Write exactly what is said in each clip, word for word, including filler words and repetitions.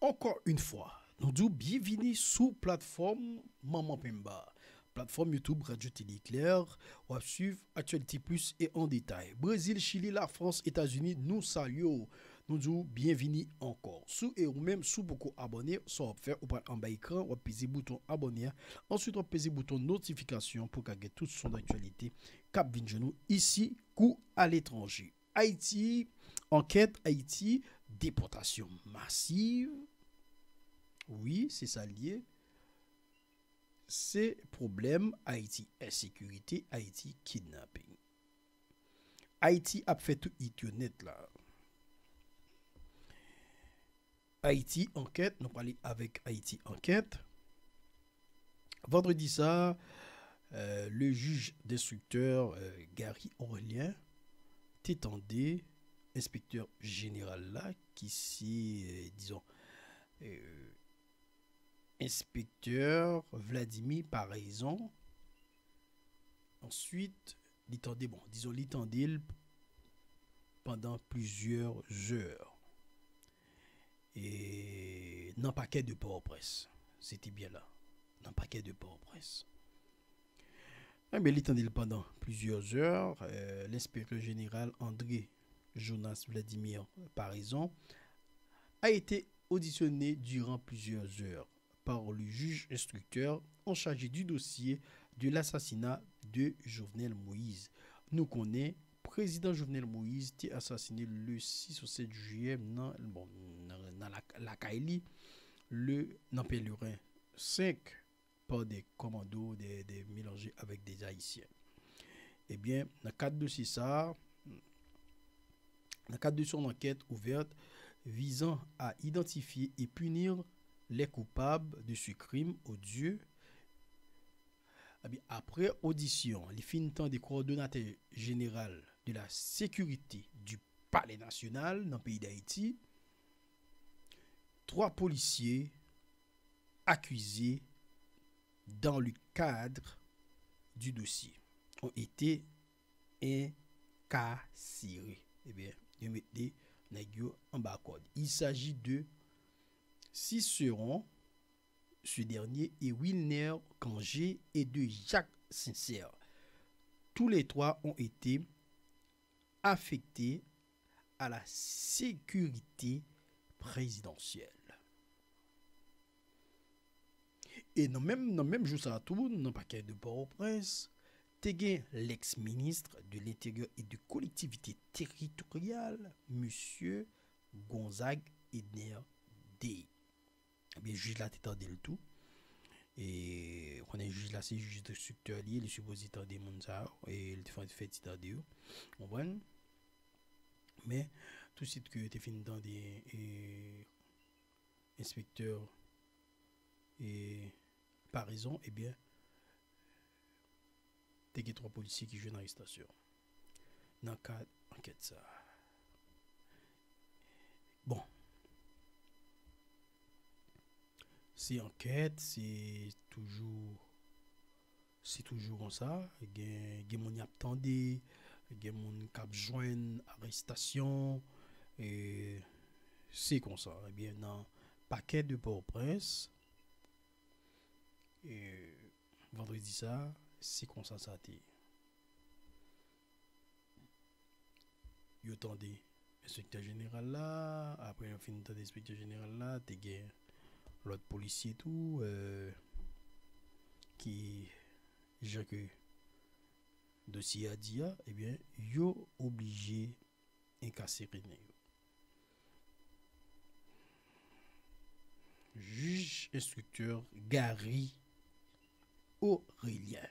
Encore une fois, nous disons bienvenue sous plateforme Maman Pemba, plateforme YouTube Radio Télé Éclair, où à suivre actualité plus et en détail. Brésil, Chili, la France, États-Unis, nous saluons. Nous disons bienvenue encore. Sous et ou même sous beaucoup abonnés, soit faire ou pas en bas écran, ou appuyer le bouton abonner. Ensuite, on appuyer le bouton notification pour gagner toute son actualité. Cap Vingenou, ici, coup à l'étranger. Haïti, enquête Haïti, déportation massive. Oui, c'est ça lié. C'est problème Haïti insécurité, Haïti kidnapping. Haïti a fait tout internet là. Haïti enquête, nous parlons avec Haïti enquête. Vendredi ça, euh, le juge destructeur euh, Gary Orélien t'étendait inspecteur général là qui si euh, disons euh, inspecteur Vladimir Paraison. Ensuite, l'étendait, bon, disons l'étendait pendant plusieurs heures. Et dans le paquet de Port-au-Prince. C'était bien là. Dans le paquet de Port-au-Prince. Mais l'étendait pendant plusieurs heures. Euh, l'inspecteur général André Jonas Vladimir Paraison a été auditionné durant plusieurs heures par le juge instructeur en charge du dossier de l'assassinat de Jovenel Moïse. Nous connaissons le président Jovenel Moïse qui a été assassiné le six ou sept juillet dans, bon, dans la, la Kaili, le dans Pélurin cinq par des commandos des, des mélangés avec des Haïtiens. Eh bien, dans le cadre de ça, dans le cadre de son enquête ouverte visant à identifier et punir les coupables de ce crime odieux. Après audition, les fins de temps des coordonnateurs généraux de la sécurité du palais national dans le pays d'Haïti, trois policiers accusés dans le cadre du dossier ont été incarcérés. Eh bien, ils mettent des nègres en bas. Il s'agit de Cicéron, ce dernier, et Wilner Kangé et de Jacques Sincère. Tous les trois ont été affectés à la sécurité présidentielle. Et dans même, dans même jour, ça tourne, dans le paquet de Port-au-Prince, Tégué, l'ex-ministre de l'Intérieur et de Collectivité Territoriale, M. Gonzague Edner D. Bien, juge là, t'étendais le tout. Et on est juge là, c'est juge de structure lié, les supposés t'étendais Monza, et le défendu fait t'étendais. On voit. Mais tout ce que t'es fini dans des et, inspecteurs et par raison, eh bien, t'es que trois policiers qui jouent dans l'arrestation. Dans le cadre enquête ça. Bon. C'est enquête, c'est toujours c'est toujours comme ça. Il y a mon attendé, il y a mon cap joindre arrestation et c'est comme ça. Eh bien dans paquet de Port-au-Prince et vendredi ça, c'est comme ça ça a été. Yo attendez, inspecteur général là, après on finit d'inspecteur général là, t'es guère l'autre policier tout euh, qui j'ai que dossier à dire et eh bien yo obligé incarcéré juge instructeur Gary Orélien.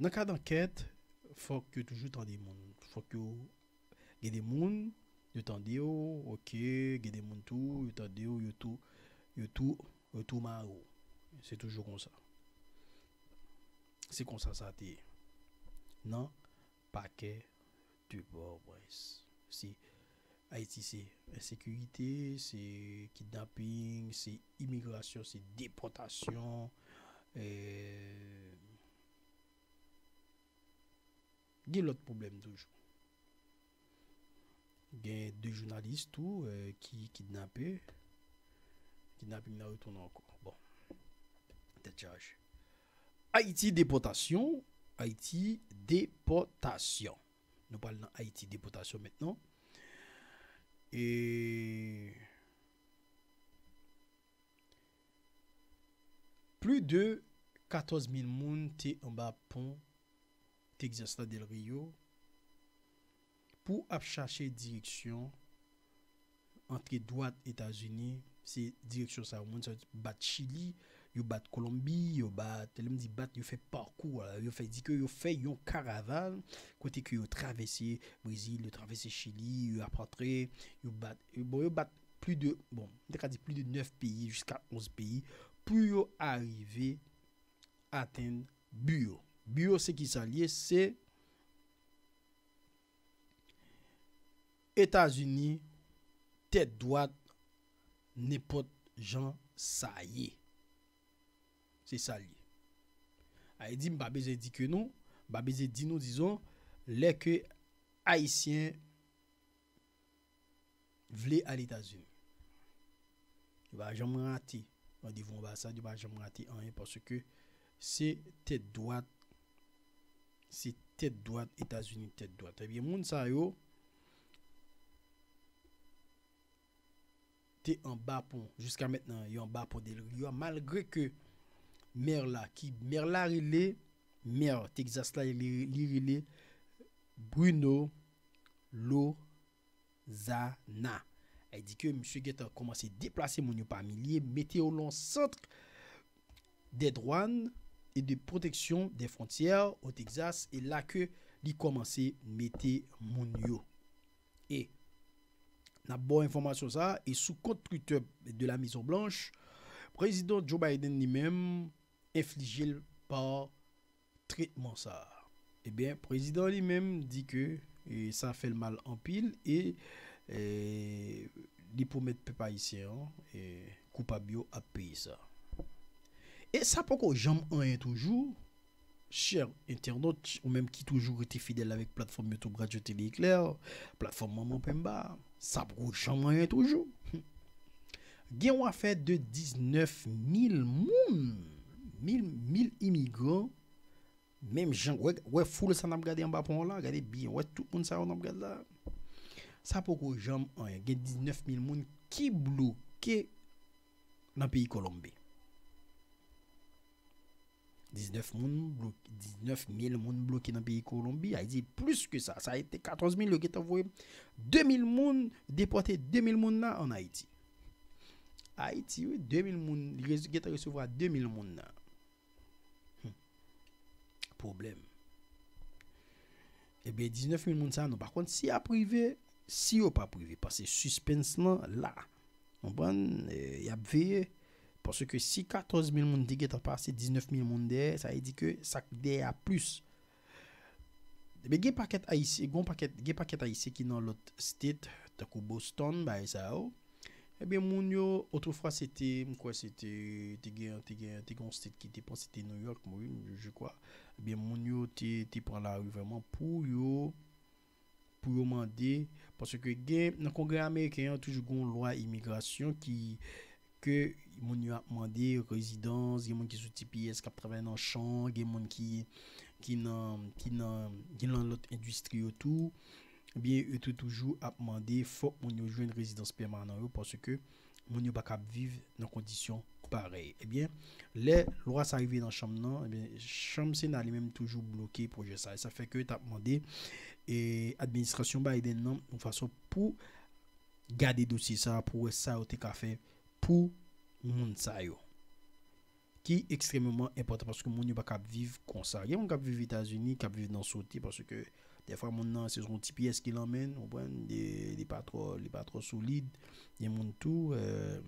Dans le cas d'enquête faut que toujours dans des monde faut que il y a des gens qui sont ok, il y a des gens qui sont tout, qui tout maro. C'est toujours comme ça. C'est comme ça, ça a été. Non, paquet de Port-au-Prince. C'est Haïti, c'est insécurité, c'est kidnapping, c'est immigration, c'est déportation. Et... il y a l'autre problème toujours. gain deux journalistes tout euh, qui kidnappé kidnappé n'a retourné encore bon tête charge. Haïti déportation, Haïti déportation. Nous parlons d'Haïti déportation maintenant. Et plus de quatorze mille moun te en bas pont Texas Del Rio pour chercher direction entre droite États-Unis, c'est direction ça moun bat Chili, yo bat Colombie, yo bat, elle me dit bat, yo fait parcours, yo fait dit que yo fait yon caravane côté que yo traversé Brésil, yo traversé Chili, yo après yo bat, bon yo bat plus de bon, on dit plus de neuf pays jusqu'à onze pays pour arriver à atteindre Bureau. Bureau, c'est qui s'allie, c'est États-Unis, tête droite, n'importe Jean Saillé. C'est s'allier. Aïe dit, m'ba beze dit que non, m'ba beze dit nous, disons, les que Haïtiens veulent à l'États-Unis. Il va jamais rater. On dit bon bah ça du bas jamais rater rien parce que c'est tête droite, c'est tête droite États-Unis tête droite. Et bien moun sa yo t'es en bas pont jusqu'à maintenant, yo en bas pont Del Rio malgré que mer là qui mer là relé mer Texas là relé Bruno Lozana. Elle dit que M. Guetta a commencé à déplacer mon par milliers, mettre au centre des douanes et de protection des frontières au Texas. Et là que il commencé à mettre mon. Et, la bonne information, ça, et sous compte Twitter de la Maison Blanche, président Joe Biden lui-même infligé par traitement ça. Eh bien, président lui-même dit que et ça fait le mal en pile et et les promesses pas ici hein, et coupable à payer ça et ça pourquoi j'aime un toujours cher internaute ou même qui toujours été fidèle avec plateforme YouTube Radio Télé Éclair plateforme Maman Pemba ça pourquoi j'aime un toujours gain on a fait de dix-neuf mille moun mille mille immigrants même gens ouais ouais foule ça n'a regardé en bas pour là regardez bien ouais tout le monde ça on regarde là. Ça pourquoi j'aime un il y a dix-neuf mille moun qui bloqué dans le pays Colombie. dix-neuf mille moun bloqué dans le pays Colombie, il dit plus que ça, ça a été quatorze mille le qui est envoyé, deux mille moun déporté, deux mille moun là en Haïti. Haïti oui, deux mille moun, il est recevoir deux mille moun là. Hum. Problème. Eh bien dix-neuf mille moun ça non par contre si à privé si ou pas privé parce que suspense là là on bon y a veillé parce que si quatorze mille moun dit que passé dix-neuf mille moun derrière ça veut dire que ça derrière plus mais gè paquet haïtien gon paquet gè paquet haïtien qui dans l'autre state comme Boston bah ça eh bien moun yo autrefois c'était quoi c'était t'es gè t'es gè t'es gon state qui était pensé c'était New York moi je crois eh bien moun yo t'es t'es prend la rue vraiment pour yo pour demander parce que dans le Congrès américain toujours une loi immigration qui que mon a demandé résidence, il y a qui sous T P S qui travaille dans champ, il y a qui qui dans qui dans qui dans l'autre industrie autour, bien eux toujours a demandé faut mon yo joindre résidence permanente parce que mon yo pas capable vivre dans conditions pareilles. Et bien les lois arrivées dans chambre non, et bien chambre sénat même toujours bloqué projet ça, ça fait que tu as demandé et administration Biden non de façon pour garder dossier ça pour ça au café pour monde ça yo qui extrêmement important parce que monde yo pas capable vivre comme ça y a monde capable vivre aux États-Unis capable vivre dans sauter parce que des fois monde non c'est son petit pièce qui l'emmène on prend des des pas trop les pas trop solides y a monde tout euh,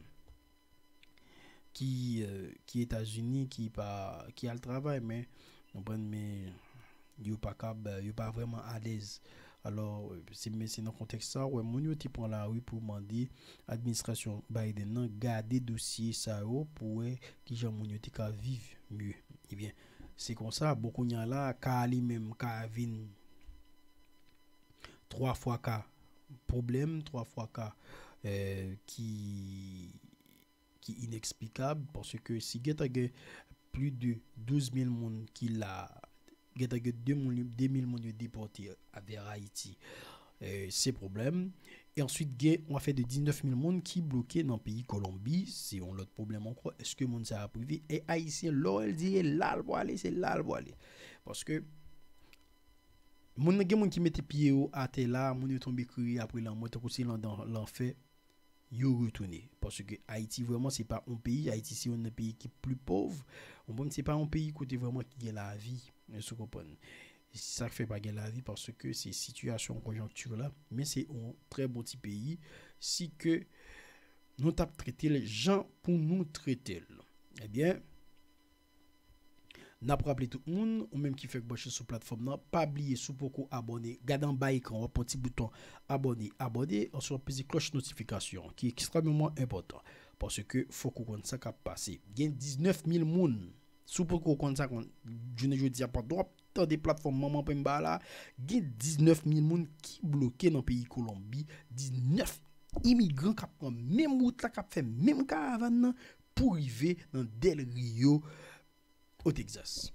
qui euh, qui États-Unis qui pas qui a le travail mais on prend mais yo pas capable yo pas vraiment à l'aise alors c'est mais c'est dans contexte ça ouais mon yo ti prend la rue pour demander administration Biden nan garder dossier ça pour qui gens mon yo ti ka vivre mieux et bien c'est comme ça beaucoup y a là ka li même ka vin trois fois ka problème trois fois cas euh, qui qui inexplicable, parce que si il y a plus de douze mille monde qui l'a, il y a deux mille monde déportés vers Haïti, euh, c'est problème. Et ensuite on a fait de dix-neuf mille monde qui bloqué dans le pays Colombie, c'est un autre problème encore. Est-ce que monde ça a privé et haïtien l'ol dit là pour aller, c'est là pour aller, parce que mon gens qui mettait pied au athée là, mon est tombé crier après la mort aussi dans l'enfer, yo retourné, parce que Haïti vraiment c'est pas un pays, Haïti c'est un pays qui est plus pauvre, on bon c'est pas un pays côté vraiment qui a la vie, vous comprenez. Ça fait pas la vie parce que c'est situation conjoncture là, mais c'est un très bon petit pays si que nous t'a traité les gens pour nous traiter. Eh bien n'a pas rappelé tout le monde, ou même qui fait que sur plateforme n'a pas oublié sous beaucoup abonner, gardez en bas écran un petit bouton abonner, abonner, on soit petit cloche notification qui est extrêmement important parce que faut qu'on ça qui passer. Il y a dix-neuf mille moun sous beaucoup qu'on ça je ne dis pas droit dans des plateformes Maman Pemba là, il y a dix-neuf mille moun qui bloqué dans le pays Colombie, dix-neuf immigrants qui prend même route là, qui fait même caravane pour arriver dans Del Rio au Texas.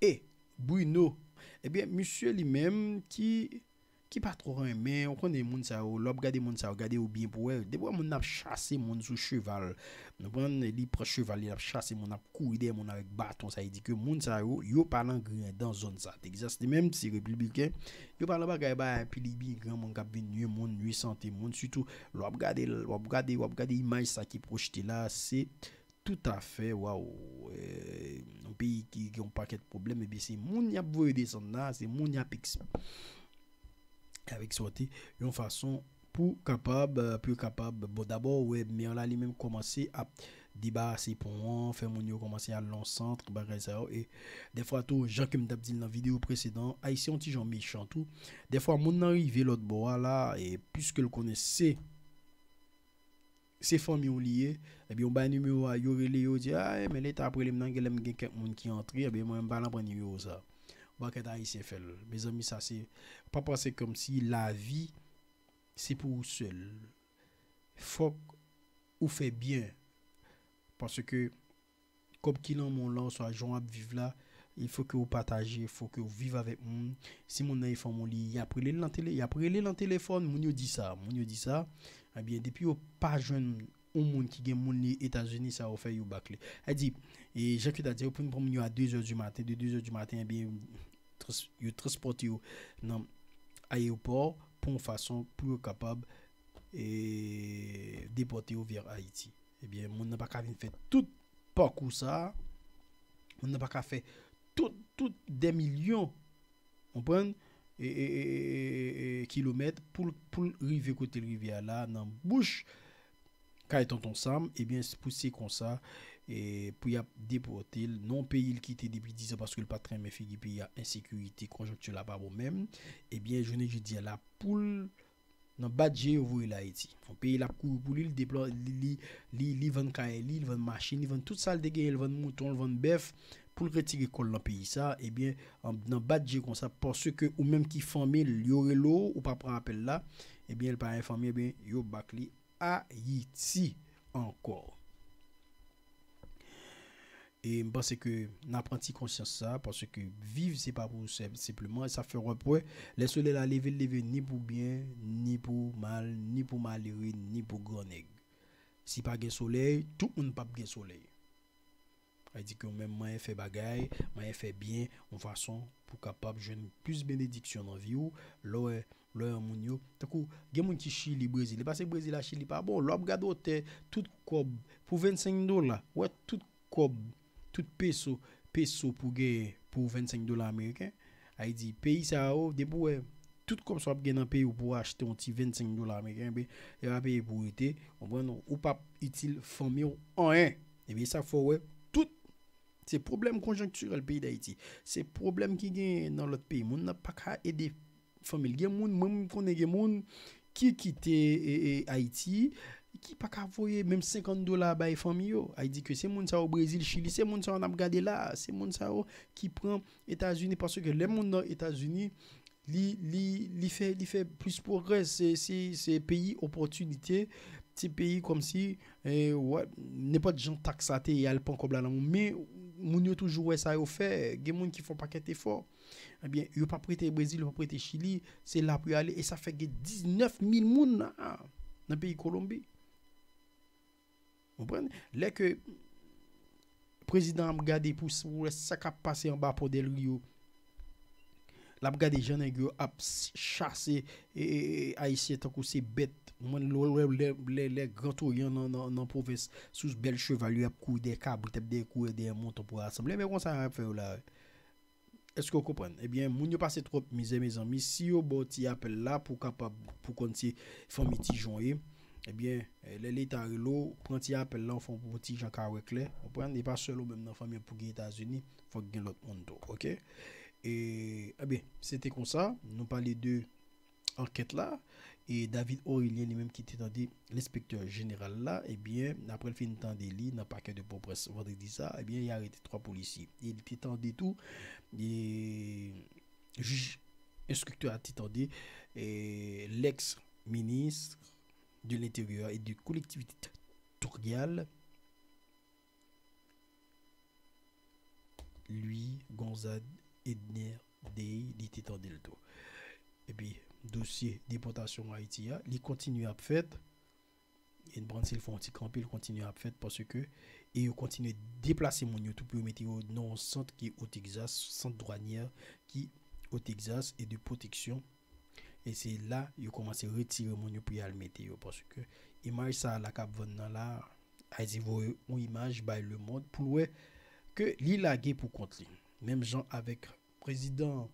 Et Bruno, eh bien monsieur lui-même qui qui pas trop aimé, on connaît moun ça, l'op garder moun ça, garder ou bien pour elle. Des fois moun n'a chassé moun sous cheval. On prend li prend cheval, il a chassé moun a courir derrière moun avec bâton, ça il dit que moun ça yo yo parlant grand dans zone ça. Texas lui-même c'est républicain. Yo parlant bagay ba puis li bien grand moun cap venir moun nuit santé moun surtout l'op garder l'op garder l'op garder image ça qui projeté là, c'est tout à fait waouh, un pays qui qui ont pas de problème, et bien c'est moun y a voulu descendre là, c'est moun y a pix avec sorti une façon pour capable plus capable bon d'abord ouais mais on a lui-même commencé à débarrasser pour moi faire mon yo commencer à long centre bagay ça, et des fois tout gens qui me t'a dit dans vidéo précédent haïtien petit gens méchant tout des fois mon arrivé l'autre bois là, et puisque le connaissait ces familles ou liées, et bien on ba numéro yo relé dit ah mais l'état après les nan gelem gen quelqu'un monde qui entrer, et bien moi me parlant prendre numéro ça. Mes amis, ça c'est pas penser comme si la vie c'est pour vous seul. Faut ou fait bien parce que comme qu'il en mon lance soit joint vivre là, il faut que vous partagez, il faut que vous vivez avec moi. Si mon enfant mon lit, il a pris le téléphone, il a pris le téléphone, mon yo dit ça, mon yo dit ça. Eh bien depuis au pas jeune au monde qui gagne mon États-Unis ça offert you baclé. Elle dit et j'ai que t'as dit au point pour moi à deux heures du matin, de deux heures du matin bien you transporte you dans aéroport pour façon pour capable et déporter vers Haïti. Eh bien mon n'a pas qu'à faire tout parcours ça. On n'a pas qu'à faire tout tout des millions. On prend et, et, et, et kilomètres pour pour river côté rivière là dans bouche quand ils sont ensemble, et bien c'est poussé comme ça et pour y déporter non pays il quitte depuis dix ans parce que le patron me fait qu'il y a insécurité conjoncture là bas même, et bien je ne dis la poule dans badge vous l'Haïti on paye la cour pour lui déploie li li li vend caille il vend machine il vend toute ça le dégage il vend mouton il vend bœuf pour retirer col dans pays ça, et bien dans badge comme ça parce que ou même qui famille l'orelo ou pas prendre appel là, et bien le pas informé bien yo bakli Haïti encore. Et je pense que n'apprenti conscience ça parce que vivre c'est pas pour simplement, ça fait repos les soleil la lever lever ni pour bien ni pour mal ni pour malheureux ni pour grand nègre. Si pas gain soleil, tout monde pas gain soleil. Elle dit que même moi fait bagaille, moi fait bien en façon pour capable jeune plus bénédiction dans vie ou l'or leur mon yo takou gen moun ki Chili Brésil parce que Brésil la Chili pas bon l'op gade hôtel tout cob pour vingt-cinq dollars ouais tout cob tout peso peso pour gain pour vingt-cinq dollars américain. Haïti dit pays ça haut debout tout comme soit gain dans pays pour acheter un petit vingt-cinq dollars américain ben il va payer pour été on ou pas utile famille en un, et bien ça faut ouais tout c'est problème conjoncturel pays d'Haïti, c'est problème qui gagne dans l'autre pays moun n'a pas qu'à aider famille gen moun même connaît gen moun qui quitter Haïti qui pas ka voyer même cinquante dollars bay famille yo. Il dit que c'est moun ça au Brésil, Chili, c'est moun ça on a regardé là, c'est moun ça qui prend États-Unis parce que les moun dans États-Unis il fait, fait plus progrès. C'est ces pays opportunité, ces pays comme si eh, ouais, n'est pas de gens taxatés et alpins comme là. Mais nous avons toujours ça fait, des gens qui font pas qu'être fort. Eh bien, ils n'ont pas prêté le Brésil, ils n'ont pas prêté le Chili, c'est là pour aller. Et ça fait que dix-neuf mille personnes dans le pays Colombie. Vous comprenez? Là que le président a regardé pour ça qui a passé en bas pour Del Rio. La brigade des gens a chassé et haïtien tant que c'est bête. Les grands touriens dans la province, sous belle chevalier, a couru des câbles, des coups et des montants pour rassembler. Mais comment ça a fait là? Est-ce que vous comprenez? Eh bien, vous n'avez pas passé trop, mes amis. Si vous avez un appel là pour continuer à faire un petit joint, eh bien, l'État est là, quand il appelle là, on fait un petit Jean Carreclet. Vous comprenez? Et pas seul, même dans la famille pour les États-Unis, il faut que l'autre monde. Ok? Et eh bien, c'était comme ça. Nous parlions de enquête là. Et David Orélien, lui-même qui était l'inspecteur général là, et eh bien, après le fin de temps des lits, dans le paquet de Port-au-Prince vendredi ça, et eh bien, il a arrêté trois policiers. Il était tendu tout. Et juge, instructeur a tendu. Et l'ex-ministre de l'Intérieur et de collectivité territoriale, lui, Gonzague Edner D. il était en delto. Et puis, dossier déportation à Haïti, il continue à faire. Et Brand, s'il fait un petit camp, il continue à faire parce que, et il continue à déplacer mon youtube pour mettre dans un centre qui est au Texas, centre douanière qui est au Texas et de protection. Et c'est là il commence à retirer mon youtube pour le mettre parce que, image ça, la cap venant là, Haïti voit une image by le monde pour que l'île a gagné pour contre. Même gens avec président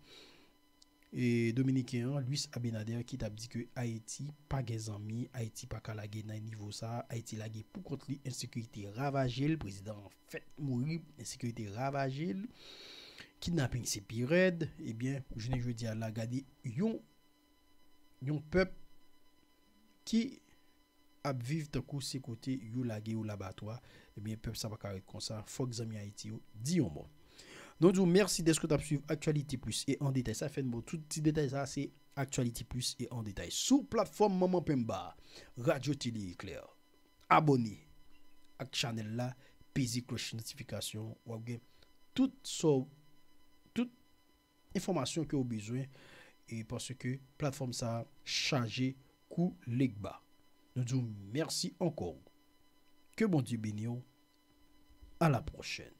et dominicain Luis Abinader qui t'a dit que Haïti pas des amis, Haïti pas calagé dans niveau ça, Haïti lagé pour contre l'insécurité ravagée, le président fait mourir, insécurité ravagée, kidnapping c'est pire. Eh bien, je ne veux dire la garder yon yon peuple qui à vivre de coup ses côtés yon lagé ou l'abattoir. Eh bien, peuple ça va carrément comme ça, faut que amis Haïti dit un mot. Donc, merci d'être que tu as suivi Actualité Plus et en détail. Ça fait bon, tout petit détail, ça c'est Actualité Plus et en détail. Sous plateforme Maman Pemba, Radio Télé Éclair. Abonnez à la chaîne là, payez cloche notification. Ou toute so, toute information que vous avez besoin. Et parce que plateforme ça chargé coup les bas. Nous disons merci encore. Que bon Dieu bénisse. À la prochaine.